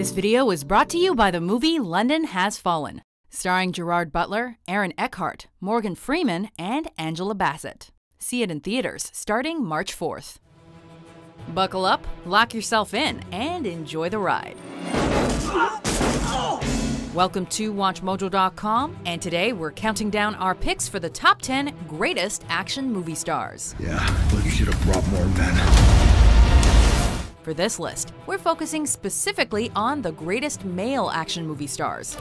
This video was brought to you by the movie London Has Fallen, starring Gerard Butler, Aaron Eckhart, Morgan Freeman, and Angela Bassett. See it in theaters starting March 4th. Buckle up, lock yourself in, and enjoy the ride. Welcome to WatchMojo.com, and today we're counting down our picks for the top 10 greatest action movie stars. Yeah, but you should have brought more men. For this list, we're focusing specifically on the greatest male action movie stars.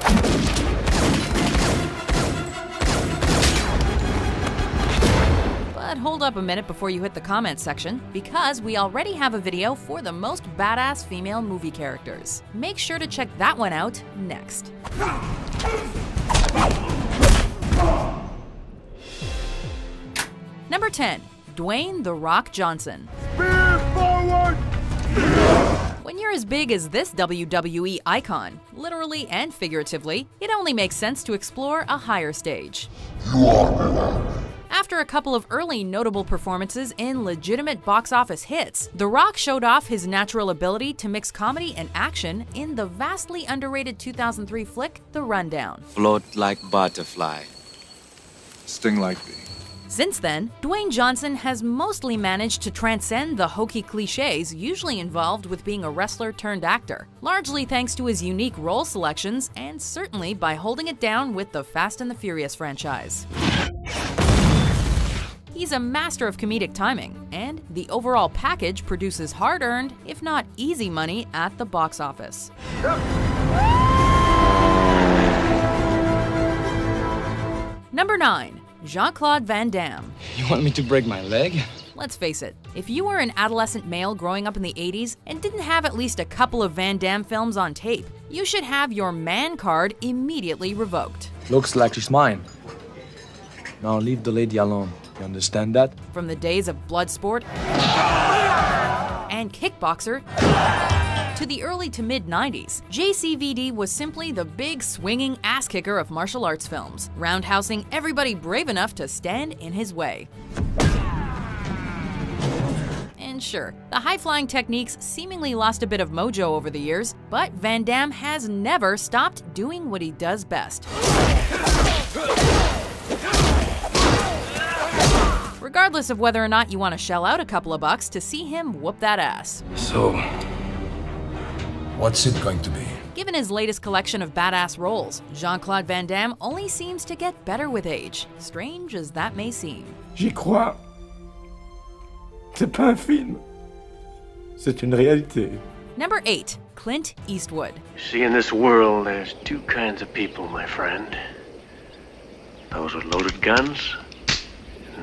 But hold up a minute before you hit the comments section, because we already have a video for the most badass female movie characters. Make sure to check that one out next. Number 10, Dwayne "The Rock" Johnson. Speed forward! When you're as big as this WWE icon, literally and figuratively, it only makes sense to explore a higher stage. You are bigger. After a couple of early notable performances in legitimate box office hits, The Rock showed off his natural ability to mix comedy and action in the vastly underrated 2003 flick, The Rundown. Float like butterfly, sting like bee. Since then, Dwayne Johnson has mostly managed to transcend the hokey cliches usually involved with being a wrestler turned actor, largely thanks to his unique role selections and certainly by holding it down with the Fast and the Furious franchise. He's a master of comedic timing, and the overall package produces hard-earned, if not easy money, at the box office. Number 9, Jean-Claude Van Damme. You want me to break my leg? Let's face it, if you were an adolescent male growing up in the 80s and didn't have at least a couple of Van Damme films on tape, you should have your man card immediately revoked. Looks like she's mine. Now leave the lady alone. You understand that? From the days of Bloodsport and Kickboxer to the early to mid-90s, JCVD was simply the big swinging ass-kicker of martial arts films, roundhousing everybody brave enough to stand in his way. And sure, the high-flying techniques seemingly lost a bit of mojo over the years, but Van Damme has never stopped doing what he does best. Regardless of whether or not you want to shell out a couple of bucks to see him whoop that ass. So, what's it going to be? Given his latest collection of badass roles, Jean-Claude Van Damme only seems to get better with age, strange as that may seem. J'y crois. C'est pas un film. C'est une réalité. Number 8, Clint Eastwood. You see, in this world, there's two kinds of people, my friend. Those with loaded guns.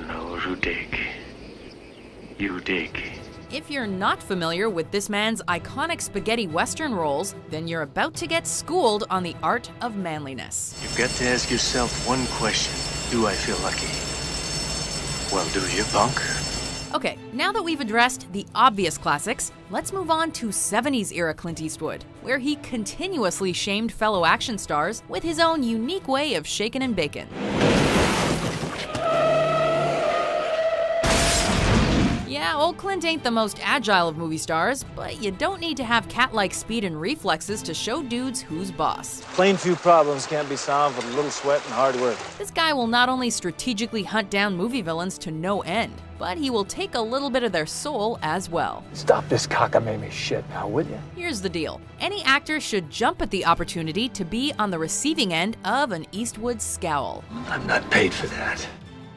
Those who dig. You dig. If you're not familiar with this man's iconic spaghetti western roles, then you're about to get schooled on the art of manliness. You've got to ask yourself one question. Do I feel lucky? Well, do you, punk? Okay, now that we've addressed the obvious classics, let's move on to 70s-era Clint Eastwood, where he continuously shamed fellow action stars with his own unique way of shakin' and bakin'. Yeah, old Clint ain't the most agile of movie stars, but you don't need to have cat-like speed and reflexes to show dudes who's boss. Plain few problems can't be solved with a little sweat and hard work. This guy will not only strategically hunt down movie villains to no end, but he will take a little bit of their soul as well. Stop this cockamamie shit now, will you? Here's the deal. Any actor should jump at the opportunity to be on the receiving end of an Eastwood scowl. I'm not paid for that.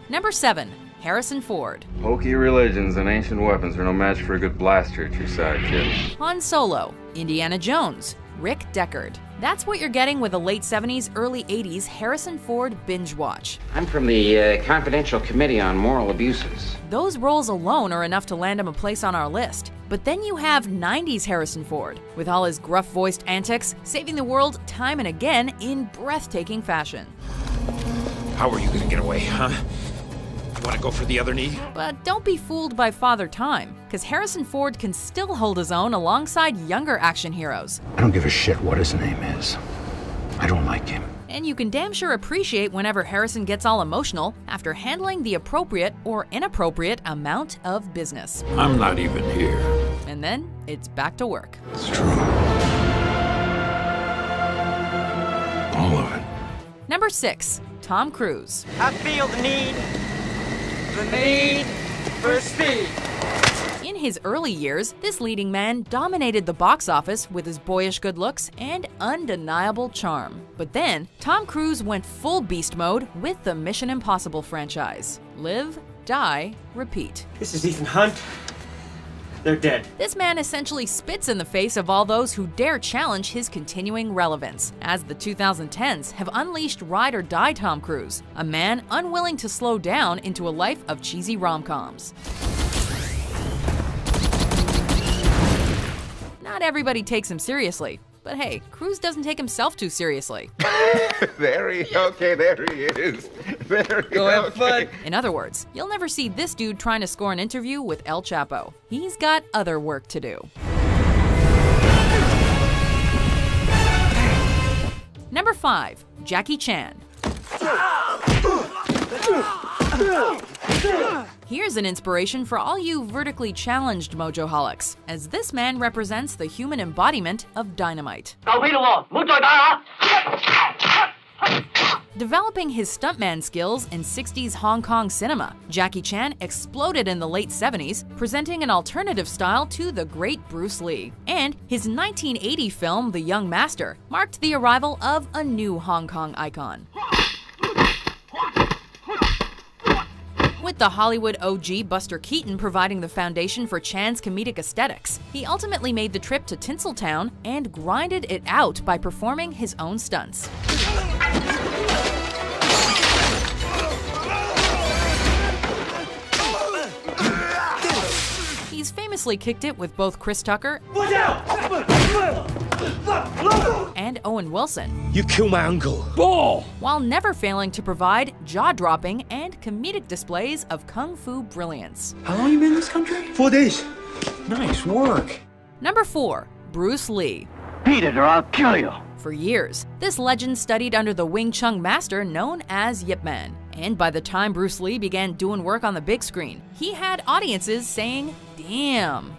Number 7. Harrison Ford. Hokey religions and ancient weapons are no match for a good blaster at your side, kid. Han Solo, Indiana Jones, Rick Deckard. That's what you're getting with a late 70s, early 80s Harrison Ford binge watch. I'm from the Confidential Committee on Moral Abuses. Those roles alone are enough to land him a place on our list. But then you have 90s Harrison Ford, with all his gruff-voiced antics, saving the world time and again in breathtaking fashion. How are you gonna get away, huh? Want to go for the other knee? But don't be fooled by Father Time, because Harrison Ford can still hold his own alongside younger action heroes. I don't give a shit what his name is. I don't like him. And you can damn sure appreciate whenever Harrison gets all emotional after handling the appropriate or inappropriate amount of business. I'm not even here. And then it's back to work. It's true. Number 6, Tom Cruise. I feel the need for speed. In his early years, this leading man dominated the box office with his boyish good looks and undeniable charm. But then, Tom Cruise went full beast mode with the Mission Impossible franchise. Live, die, repeat. This is Ethan Hunt. They're dead. This man essentially spits in the face of all those who dare challenge his continuing relevance, as the 2010s have unleashed ride or die Tom Cruise, a man unwilling to slow down into a life of cheesy rom-coms. Not everybody takes him seriously, but hey, Cruise doesn't take himself too seriously. There he is. In other words, you'll never see this dude trying to score an interview with El Chapo. He's got other work to do. Number 5, Jackie Chan. Here's an inspiration for all you vertically challenged mojoholics, as this man represents the human embodiment of dynamite. Developing his stuntman skills in 60s Hong Kong cinema, Jackie Chan exploded in the late 70s, presenting an alternative style to the great Bruce Lee. And his 1980 film, The Young Master, marked the arrival of a new Hong Kong icon. With the Hollywood OG Buster Keaton providing the foundation for Chan's comedic aesthetics, he ultimately made the trip to Tinseltown and grinded it out by performing his own stunts. He's famously kicked it with both Chris Tucker and Owen Wilson. You kill my uncle. Ball! While never failing to provide jaw-dropping and comedic displays of kung fu brilliance. How long you been in this country? 4 days. Nice work. Number 4, Bruce Lee. Beat it or I'll kill you. For years, this legend studied under the Wing Chun master known as Yip Man. And by the time Bruce Lee began doing work on the big screen, he had audiences saying, damn.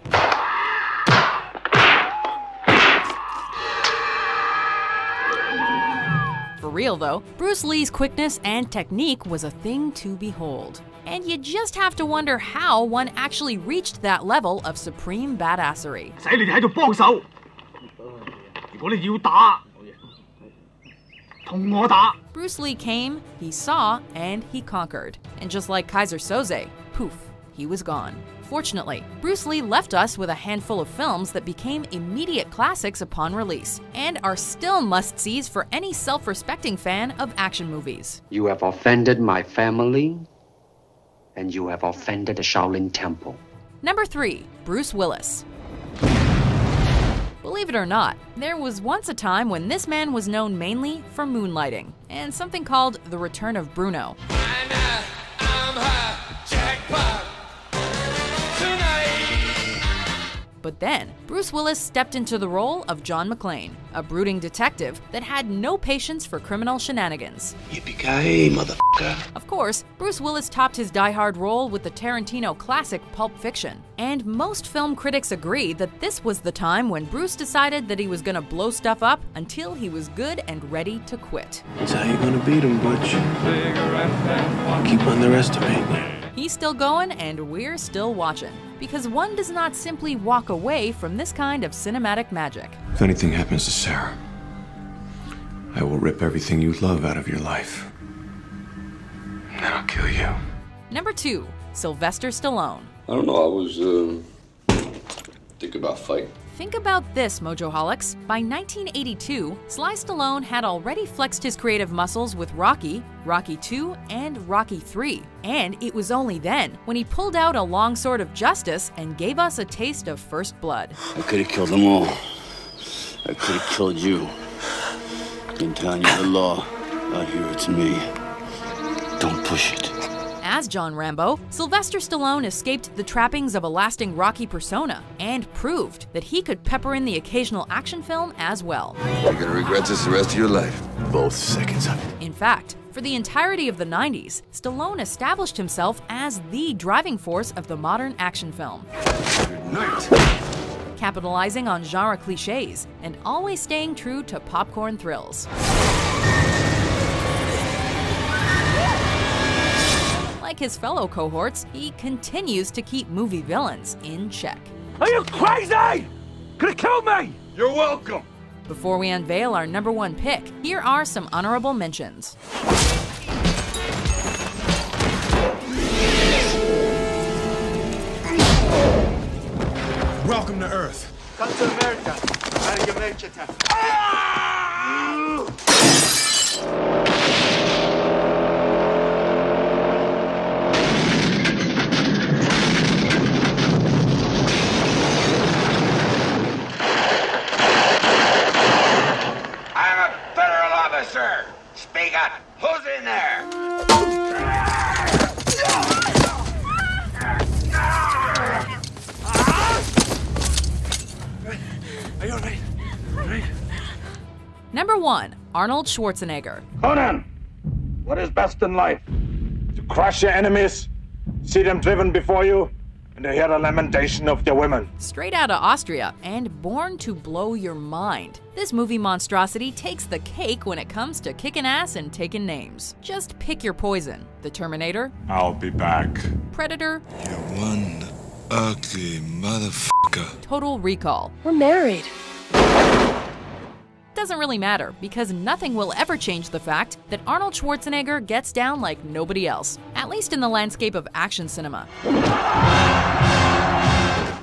For real though, Bruce Lee's quickness and technique was a thing to behold. And you just have to wonder how one actually reached that level of supreme badassery. Bruce Lee came, he saw, and he conquered. And just like Kaiser Soze, poof, he was gone. Fortunately, Bruce Lee left us with a handful of films that became immediate classics upon release and are still must-sees for any self-respecting fan of action movies. You have offended my family, and you have offended the Shaolin Temple. Number 3, Bruce Willis. Believe it or not, there was once a time when this man was known mainly for moonlighting and something called The Return of Bruno. But then, Bruce Willis stepped into the role of John McClane, a brooding detective that had no patience for criminal shenanigans. Yippee-ki-yay, motherfucker. Of course, Bruce Willis topped his die-hard role with the Tarantino classic Pulp Fiction, and most film critics agree that this was the time when Bruce decided that he was gonna blow stuff up until he was good and ready to quit. That's how you're gonna beat him, Butch. Keep underestimating. He's still going, and we're still watching. Because one does not simply walk away from this kind of cinematic magic. If anything happens to Sarah, I will rip everything you love out of your life. And then I'll kill you. Number 2, Sylvester Stallone. I don't know, I was, thinking about fight. Think about this, mojoholics. By 1982, Sly Stallone had already flexed his creative muscles with Rocky, Rocky 2, and Rocky 3. And it was only then when he pulled out a long sword of justice and gave us a taste of first blood. I could have killed them all. I could have killed you. In town, you're the law. Out here, it's me. Don't push it. As John Rambo, Sylvester Stallone escaped the trappings of a lasting Rocky persona and proved that he could pepper in the occasional action film as well. You're gonna regret this the rest of your life. Both seconds of it. In fact, for the entirety of the 90s, Stallone established himself as the driving force of the modern action film. Good night. Capitalizing on genre cliches and always staying true to popcorn thrills. Unlike his fellow cohorts, he continues to keep movie villains in check. Are you crazy? Could have killed me! You're welcome! Before we unveil our #1 pick, here are some honorable mentions. Welcome to Earth. Come to America. Speak up! Who's in there? Are you all right? All right? #1, Arnold Schwarzenegger. Conan, what is best in life? To crush your enemies, see them driven before you, and to hear the lamentation of their women. Straight out of Austria and born to blow your mind, this movie monstrosity takes the cake when it comes to kicking ass and taking names. Just pick your poison. The Terminator. I'll be back. Predator. You're one ugly motherfucker. Total Recall. We're married. Doesn't really matter, because nothing will ever change the fact that Arnold Schwarzenegger gets down like nobody else, at least in the landscape of action cinema.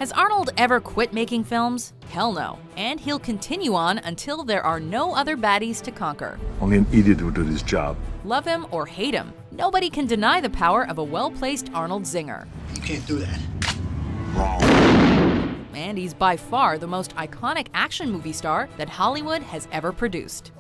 Has Arnold ever quit making films? Hell no. And he'll continue on until there are no other baddies to conquer. Only an idiot would do this job. Love him or hate him, nobody can deny the power of a well-placed Arnold zinger. You can't do that. Wrong. And he's by far the most iconic action movie star that Hollywood has ever produced.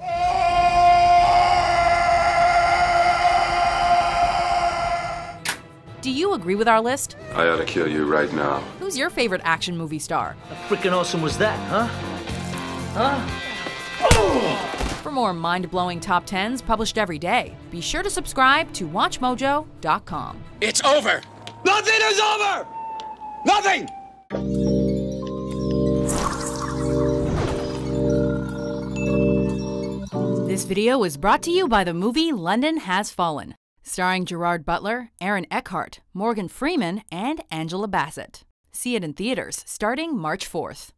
Do you agree with our list? I ought to kill you right now. Who's your favorite action movie star? How freaking awesome was that, huh? Huh? Oh! For more mind-blowing top 10s published every day, be sure to subscribe to WatchMojo.com. It's over! Nothing is over! Nothing! This video is brought to you by the movie London Has Fallen, starring Gerard Butler, Aaron Eckhart, Morgan Freeman, and Angela Bassett. See it in theaters starting March 4th.